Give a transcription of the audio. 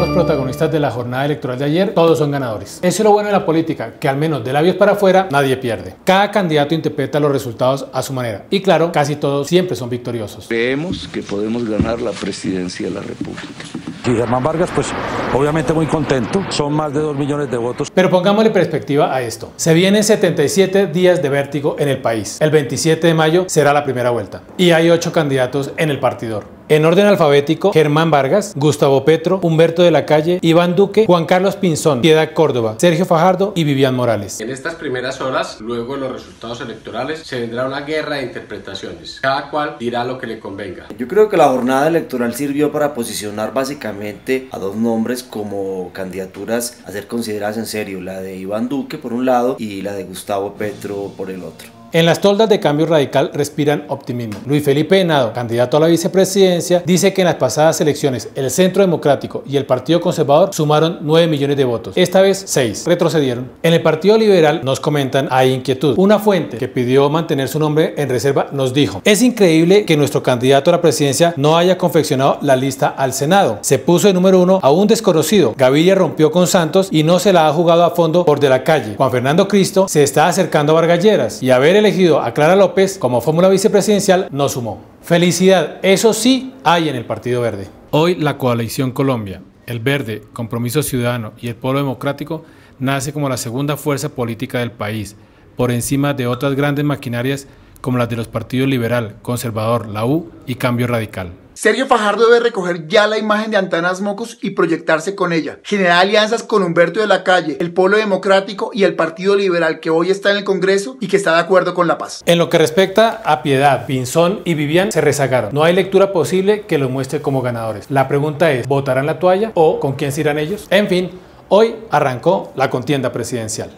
todos los protagonistas de la jornada electoral de ayer, todos son ganadores. Eso es lo bueno de la política, que al menos de labios para afuera, nadie pierde. Cada candidato interpreta los resultados a su manera. Y claro, casi todos siempre son victoriosos. Creemos que podemos ganar la presidencia de la República. Y Germán Vargas, pues obviamente muy contento, son más de 2 millones de votos. Pero pongámosle perspectiva a esto. Se vienen 77 días de vértigo en el país. El 27 de mayo será la primera vuelta. Y hay 8 candidatos en el partidor. En orden alfabético, Germán Vargas, Gustavo Petro, Humberto de la Calle, Iván Duque, Juan Carlos Pinzón, Piedad Córdoba, Sergio Fajardo y Vivian Morales. En estas primeras horas, luego de los resultados electorales, se vendrá una guerra de interpretaciones. Cada cual dirá lo que le convenga. Yo creo que la jornada electoral sirvió para posicionar básicamente a 2 nombres como candidaturas a ser consideradas en serio. La de Iván Duque por un lado y la de Gustavo Petro por el otro. En las toldas de Cambio Radical respiran optimismo. Luis Felipe Henao, candidato a la vicepresidencia, dice que en las pasadas elecciones el Centro Democrático y el Partido Conservador sumaron 9 millones de votos. Esta vez 6. Retrocedieron. En el Partido Liberal nos comentan hay inquietud. Una fuente que pidió mantener su nombre en reserva nos dijo: es increíble que nuestro candidato a la presidencia no haya confeccionado la lista al Senado. Se puso de número 1 a un desconocido. Gaviria rompió con Santos y no se la ha jugado a fondo por De la Calle. Juan Fernando Cristo se está acercando a Vargas Lleras y a ver elegido a Clara López como fórmula vicepresidencial no sumó. Felicidad, eso sí hay en el Partido Verde. Hoy la coalición Colombia, el Verde, Compromiso Ciudadano y el Polo Democrático nace como la segunda fuerza política del país, por encima de otras grandes maquinarias como las de los partidos Liberal, Conservador, la U y Cambio Radical. Sergio Fajardo debe recoger ya la imagen de Antanas Mockus y proyectarse con ella. Generar alianzas con Humberto de la Calle, el Polo Democrático y el Partido Liberal que hoy está en el Congreso y que está de acuerdo con la paz. En lo que respecta a Piedad, Pinzón y Vivian se rezagaron. No hay lectura posible que los muestre como ganadores. La pregunta es, ¿votarán la toalla o con quién se irán ellos? En fin, hoy arrancó la contienda presidencial.